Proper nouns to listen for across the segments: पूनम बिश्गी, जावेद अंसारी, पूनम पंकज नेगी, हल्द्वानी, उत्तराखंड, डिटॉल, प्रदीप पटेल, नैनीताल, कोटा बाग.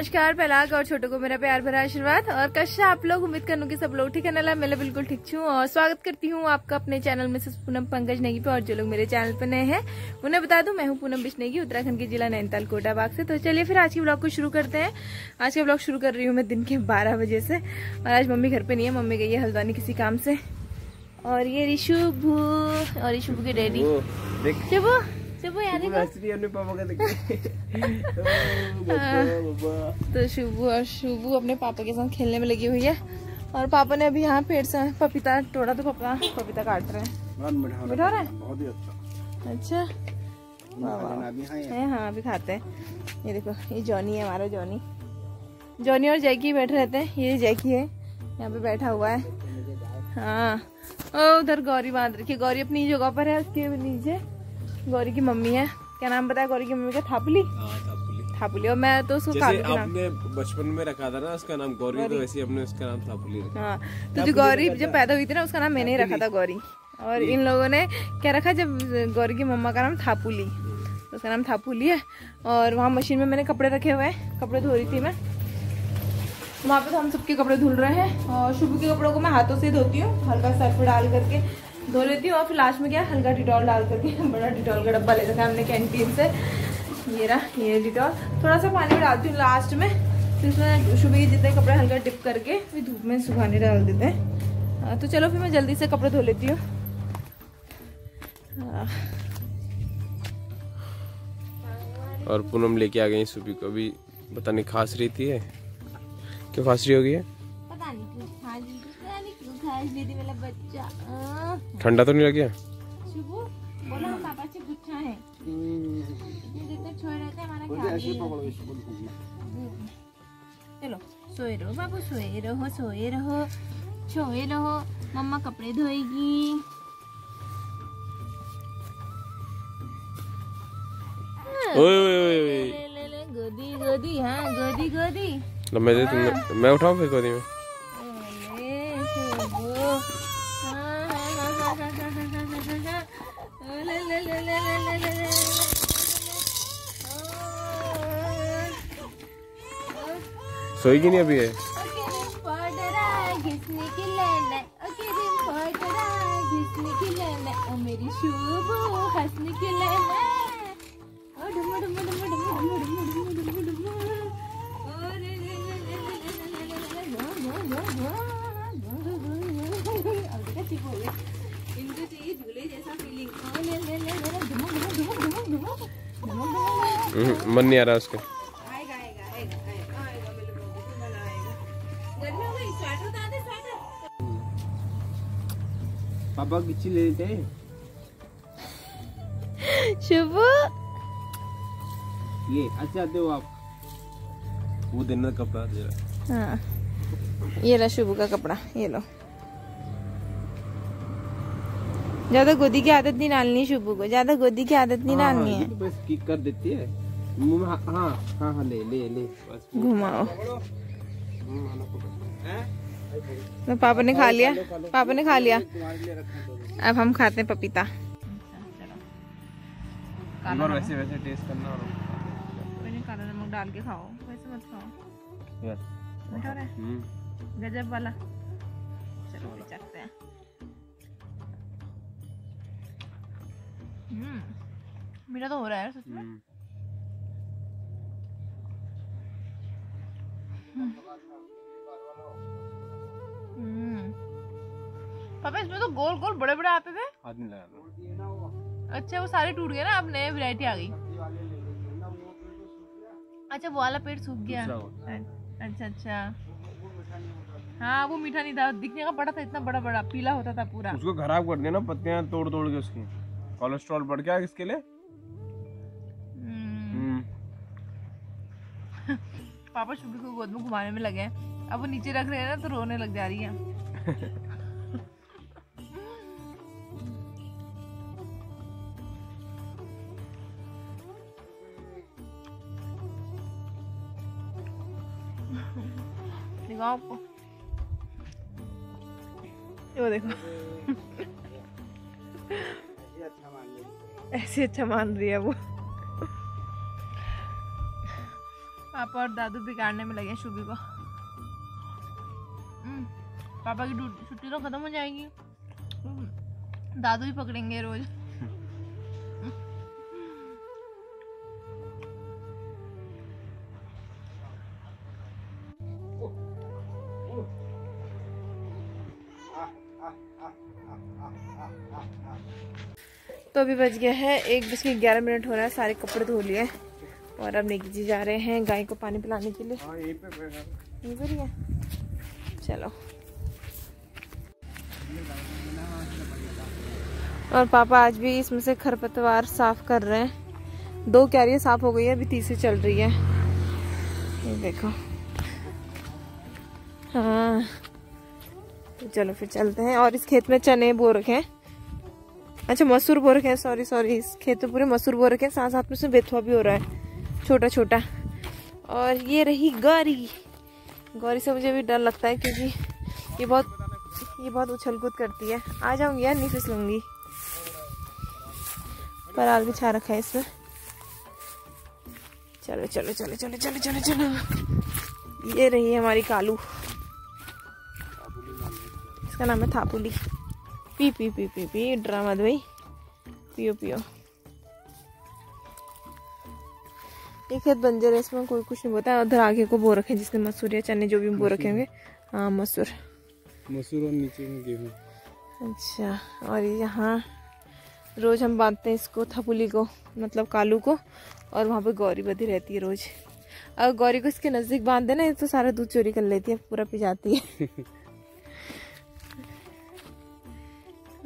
नमस्कार पहलाग और छोटों को मेरा प्यार भरा आशीर्वाद और कैसे आप लोग। उम्मीद करूँ कि सब लोग ठीक है ना। मैं बिल्कुल ठीक हूँ और स्वागत करती हूँ आपका अपने चैनल में से पूनम पंकज नेगी पे। और जो लोग मेरे चैनल पे नए हैं उन्हें बता दूं मैं हूँ पूनम बिश्गी, उत्तराखंड के जिला नैनीताल कोटा बाग से। तो चलिए फिर आज के ब्लॉग को शुरू करते हैं। आज का ब्लॉग शुरू कर रही हूँ मैं दिन के 12 बजे से। और आज मम्मी घर पे नहीं है, मम्मी गई है हल्द्वानी किसी काम से। और ये ऋषुभू और ऋषुभू के डैडी शुभू तो शुभू और शुभू अपने पापा के साथ खेलने में लगी हुई है। और पापा ने अभी यहाँ पेड़ से पपीता तोड़ा तो पपीता काट रहे हैं। मिठा रहा है बहुत ही अच्छा। हाँ अभी खाते हैं। ये देखो ये जॉनी है हमारा, जॉनी जॉनी और जैकी बैठे रहते हैं। ये जैकी है यहाँ पे बैठा हुआ है। हाँ उधर गौरी बांध रखी है, गौरी अपनी जगह पर है, उसके नीचे गौरी की मम्मी है। क्या नाम बताया गौरी की मम्मी का? थापली। थापली। और मैं तो उसको आपने बचपन में रखा था ना, उसका नाम गौरी तो वैसे हमने उसका नाम थापली रखा। हाँ तो जो गौरी जब पैदा हुई थी ना उसका नाम मैंने रखा था गौरी। और इन लोगों ने क्या रखा, जब गौरी की मम्मा का नाम थापूली, उसका नाम थापूली है। और वहाँ मशीन में मैंने कपड़े रखे हुए हैं, कपड़े धो रही थी मैं वहाँ पे। तो हम सबके कपड़े धुल रहे हैं। और शुभू के कपड़ों को मैं हाथों से धोती हूँ, हल्का सर्फ डाल करके धो लेती हूँ। और फिर लास्ट में क्या हल्का डिटॉल डाल करके, बड़ा डिटॉल का डब्बा लेते थे हमने कैंटीन से, ये रहा ये डिटॉल। थोड़ा सा पानी में डालती हूँ लास्ट में, फिर उसमें शुभू के जितने कपड़े हल्का डिप करके फिर धूप में सुखाने डाल देते हैं। तो चलो फिर मैं जल्दी से कपड़े धो लेती हूँ। और पूनम लेके आ गई शुभू को, अभी पता नहीं खांस रही थी क्यों खांस रही होगी, पता नहीं मेरा बच्चा। ठंडा तो नहीं लग गया? शुभू बोला हम पापा से गुच्छा है, चलो सोए रहो बाबू, सोए रहो सोए रहो सोए रहो, मम्मा कपड़े धोएगी। गोदी गोदी, हाँ गोदी गोदी। मैं उठाऊं फिर गोदी में? सोएगी नहीं अभी है। इनको चाहिए झूले जैसा फीलिंग। मन नहीं आ रहा उसका। पापा गिच्ची ले लेते हैं। शुभू ये अच्छा दो आप वो दिन कपड़ा दे रहा। हाँ ये रहा शुभू का कपड़ा, ये लो। ज्यादा गोदी की आदत नहीं डालनी शुभू को, ज्यादा गोदी की आदत नहीं डालनी है। बस किक कर देती है। हाँ हाँ हाँ ले ले ले घुमाओ। तो पापा ने खा लिया, पापा ने खा लिया, अब हम खाते हैं पपीता। वैसे वैसे टेस्ट करना, मैंने काला नमक डाल के खाओ, वैसे मत खाओ। मीठा है गजब वाला। चलो चखते हैं। मीठा तो हो रहा है सच में। पापा इसमें तो गोल गोल बड़े बड़े आते थे, हाथ नहीं लगा। अच्छा वो सारे टूट गए ना, अब नए वैरायटी आ गई। अच्छा वो वाला पेड़ सूख गया। अच्छा अच्छा हाँ वो मीठा नहीं था, दिखने का बड़ा था, इतना बड़ा बड़ा पीला होता था पूरा। उसको खराब कर दिया ना पत्तियां तोड़ तोड़ के, उसकी कोलेस्ट्रॉल बढ़ गया इसके लिए। पापा शुभू को गोद में घुमाने में लगे हैं, अब वो नीचे रख रहे हैं ना तो रोने लग जा रही है। देखो आपको वो देखो ऐसे अच्छा मान रही है वो। पापा और दादू बिगाड़ने में लगे हैं शुभी को। पापा की छुट्टी तो खत्म हो जाएगी, दादू ही पकड़ेंगे रोज। तो अभी बज गया है 1:11 हो रहा है, सारे कपड़े धो लिए और अब नेगी जी जा रहे हैं गाय को पानी पिलाने के लिए। चलो, और पापा आज भी इसमें से खरपतवार साफ कर रहे हैं। 2 क्यारियाँ साफ हो गई है, अभी तीसरी चल रही है। ये देखो, हाँ तो चलो फिर चलते हैं। और इस खेत में चने बो रखे हैं, अच्छा मसूर बो रखे हैं, सॉरी इस खेत में पूरे मसूर बो रखे हैं, साथ में उसमें बेथुआ भी हो रहा है छोटा छोटा। और ये रही गौरी। गौरी से मुझे भी डर लगता है क्योंकि ये बहुत उछल कूद करती है। आ जाऊंगी यार, नहीं फिसलूंगी। पराल बिछा रखा है इसमें। चलो चलो चलो चलो चलो चलो चलो। ये रही है हमारी कालू, इसका नाम है थापुली। पी पी पी पी पी ड्रामा दवाई पियो पियो। ये खेत बंजर है, इसमें कोई कुछ नहीं बोलता। उधर आगे को बो रखे जिसने मसूर या चने जो भी बो रखे होंगे। हाँ मसूर और नीचे में गेहूँ। अच्छा, और यहाँ रोज हम बांधते हैं इसको, थपुली को मतलब कालू को, और वहाँ पे गौरी बधी रहती है रोज। अगर गौरी को इसके नज़दीक बांध देना ये तो सारा दूध चोरी कर लेती है, पूरा पी जाती है।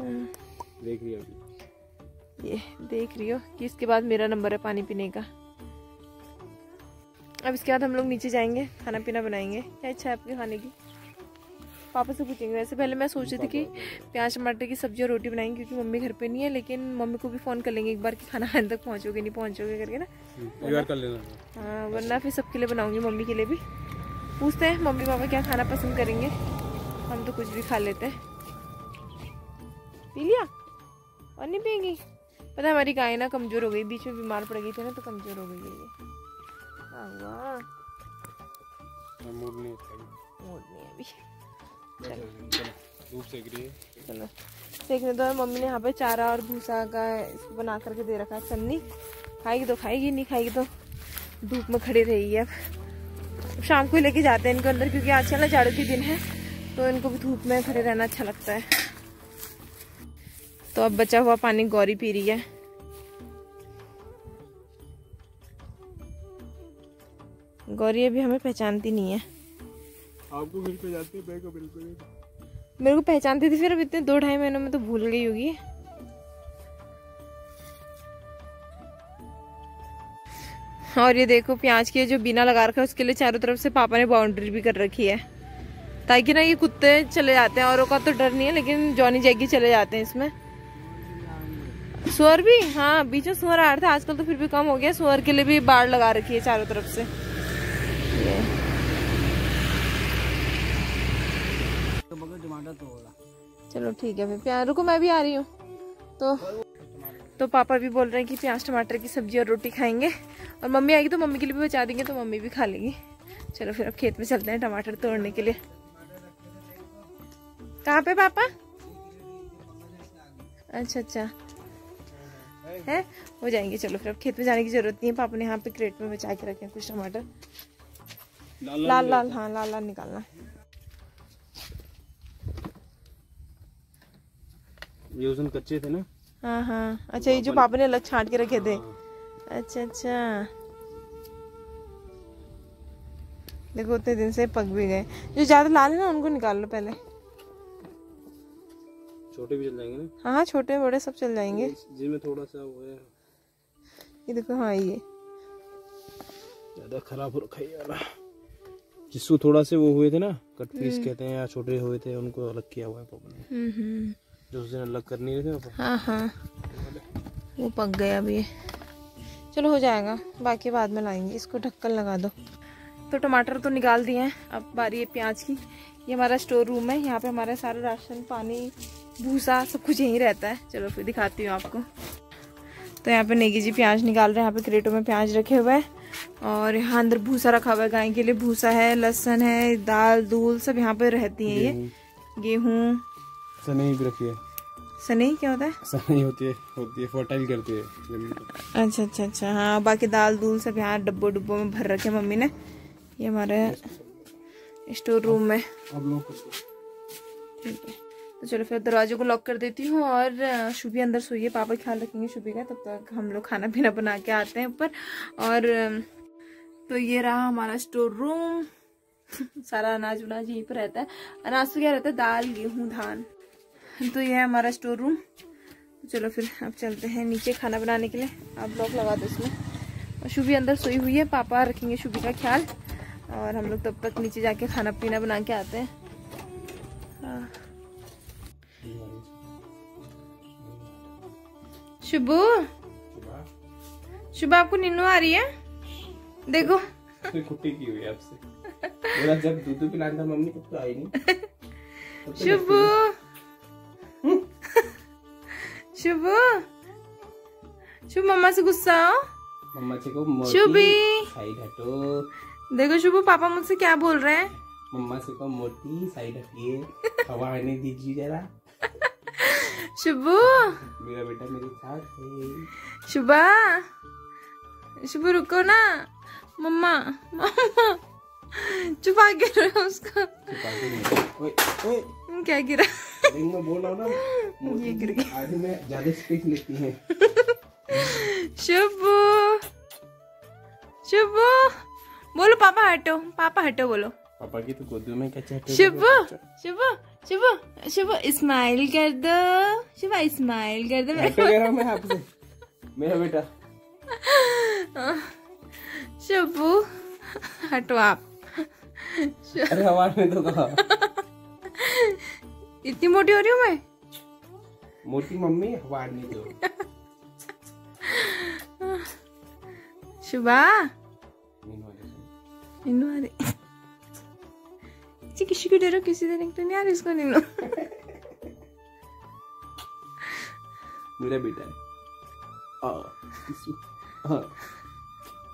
देख रही हो ये, देख रही हो कि इसके बाद मेरा नंबर है पानी पीने का। अब इसके बाद हम लोग नीचे जाएंगे, खाना पीना बनाएंगे। क्या इच्छा है आपके खाने की? पापा से पूछेंगे। वैसे पहले मैं सोच रही थी कि प्याज टमाटर की सब्जी और रोटी बनाएंगे क्योंकि मम्मी घर पे नहीं है, लेकिन मम्मी को भी फ़ोन कर लेंगे एक बार कि खाना खाने तक पहुँचोगे नहीं पहुँचोगे करके ना, एक बार कर लेना। हाँ, वरना फिर सबके लिए बनाऊँगी, मम्मी के लिए भी। पूछते हैं मम्मी पापा क्या खाना पसंद करेंगे, हम तो कुछ भी खा लेते हैं। पी लिया और नहीं पिएंगी। पता है हमारी गाय ना कमज़ोर हो गई, बीच में बीमार पड़ गई थी ना, तो कमज़ोर हो गई है। मूड नहीं अभी, धूप सेक रही है। चलो देखने दो। मम्मी ने यहाँ पे चारा और भूसा का इसको बना करके दे रखा है। सन्नी खाएगी तो खाएगी, नहीं खाएगी तो धूप में खड़ी रहेगी। अब शाम को ही लेके जाते हैं इनको अंदर क्योंकि आजकल ना जाड़ों के दिन है तो इनको भी धूप में खड़े रहना अच्छा लगता है। तो अब बचा हुआ पानी गौरी पी रही है। गौरी अभी हमें पहचानती नहीं है। आपको पहचानती है? बिल्कुल मेरे को पहचानती थी, फिर अब इतने 2-2.5 महीनों में तो भूल गई होगी। और ये देखो प्याज के जो बीना लगा रखा है उसके लिए चारों तरफ से पापा ने बाउंड्री भी कर रखी है ताकि ना ये कुत्ते चले जाते हैं। औरों का तो डर नहीं है लेकिन जॉनी जैगी चले जाते हैं इसमें। सुअर भी, हाँ बीच में सुअर आ रहा था, आजकल तो फिर भी कम हो गया। सुअर के लिए भी बाड़ लगा रखी है चारों तरफ से। चलो ठीक है, फिर प्याज रुको मैं भी आ रही हूँ। तो पापा भी बोल रहे हैं कि प्याज टमाटर की सब्जी और रोटी खाएंगे, और मम्मी आएगी तो मम्मी के लिए भी बचा देंगे तो मम्मी भी खा लेंगी। चलो फिर अब खेत में चलते हैं टमाटर तोड़ने के लिए। कहाँ पे पापा? अच्छा है, हो जाएंगे। चलो फिर अब खेत में जाने की जरूरत नहीं है। पापा ने यहाँ पे क्रेट में बचा के रखे हैं कुछ टमाटर। लाल लाल, हाँ लाल लाल निकालना। ये उस दिन कच्चे थे ना? हाँ। अच्छा ये जो पापा ने अलग छांट के रखे थे। अच्छा, देखो उतने दिन से पक भी गए। जो ज्यादा लाल है ना उनको निकाल लो पहले। छोटे भी चल जाएंगे ना? हाँ, छोटे बड़े सब चल जाएंगे। जिनमें थोड़ा सा वो है ये देखो। हाँ ये ज्यादा खराब हो रखा है यार, जिसको थोड़ा से वो हुए थे ना कट पीस कहते हैं या छोटे हुए थे उनको अलग किया हुआ है पापा ने, जो उसे अलग करनी है। हाँ, वो पक गया अभी। चलो हो जाएगा, बाकी बाद में लाएंगे। इसको ढक्कन लगा दो। तो टमाटर तो निकाल दिए हैं, अब बारी है प्याज की। ये हमारा स्टोर रूम है, यहाँ पे हमारा सारा राशन पानी भूसा सब कुछ यहीं रहता है। चलो फिर दिखाती हूँ आपको। तो यहाँ पे नेगी जी प्याज निकाल रहे हैं। यहाँ पे क्रेटों में प्याज रखे हुए हैं और यहाँ अंदर भूसा रखा हुआ है गाय के लिए, भूसा है, लहसुन है, दाल दूल सब यहाँ पे रहती है। ये गेहूँ, सनई भी रखी है। सनई क्या होता है? सनई होती है फर्टाइल करती है जमीन को। अच्छा अच्छा अच्छा, हाँ। बाकी दाल दूल सब यहाँ डब्बों में भर रखे मम्मी ने। ये हमारे स्टोर रूम में। ठीक है, तो चलो फिर दरवाजे को लॉक कर देती हूँ और शुभी अंदर सोइए, पापा ख्याल रखेंगे शुभी का। तब तक हम लोग खाना पीना बना के आते हैं ऊपर। और तो ये रहा हमारा स्टोर रूम। सारा अनाज उनाज यहीं पर रहता है। अनाज तो क्या रहता है, दाल गेहूँ धान। तो ये है हमारा स्टोर रूम। तो चलो फिर अब चलते हैं नीचे खाना बनाने के लिए। आप ब्लॉक लगा दो इसमें। और शुभी अंदर सोई हुई है, पापा रखेंगे शुभी का ख्याल और हम लोग तब तक नीचे जाके खाना पीना बना के आते हैं। हाँ। शुभू, शुभ आपको नींद आ रही है? देखो कुट्टी की हुई आपसे। बोला जब दूध पिलाना था मम्मी तब तो आई नहीं। शुभू शुभ शुभ मम्मा से गुस्सा हो? मम्मा से को मोटी शुभी साइड हटो। देखो शुभू पापा मुझसे क्या बोल रहे हैं, मम्मा से को मोटी साइड हटिए, हवा आने दीजिए जरा। शुभू मेरा बेटा मेरे साथ है। शुभा शुभू रुको ना, मम्मा मम्मा छुपा के रहो उसको। ओए क्या गिरा? बोलो ना, ये गिर गया। आधे में ज्यादा स्पीच लेती है। शुभू शुभू बोलो पापा हटो, पापा हटो बोलो। पापा की तो गोदी में क्या? शुभू शुभू शुभू शुभू स्माइल कर दो, शुभा स्माइल कर दो। मैं आपसे मेरा बेटा। शुभू हटो आप। अरे आवाज में तो कहा इतनी मोटी हो रही हूँ मैं? मोटी मम्मी हवा नहीं दो। शुभा नीनू आ रही। किसी को डरो, किसी दिन तो नहीं आ रही इसको नीनू। मेरा बेटा है।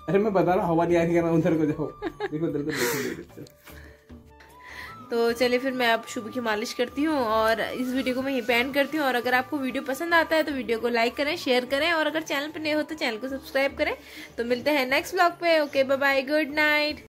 अरे मैं बता रहा हूँ हवा नहीं आ रही है ना, उधर को जाओ। देखो उधर को देखो। तो चलिए फिर मैं अब शुभ की मालिश करती हूँ और इस वीडियो को मैं यहीं पे एंड करती हूँ। और अगर आपको वीडियो पसंद आता है तो वीडियो को लाइक करें, शेयर करें और अगर चैनल पे नए हो तो चैनल को सब्सक्राइब करें। तो मिलते हैं नेक्स्ट व्लॉग पे। Okay bye bye, good night.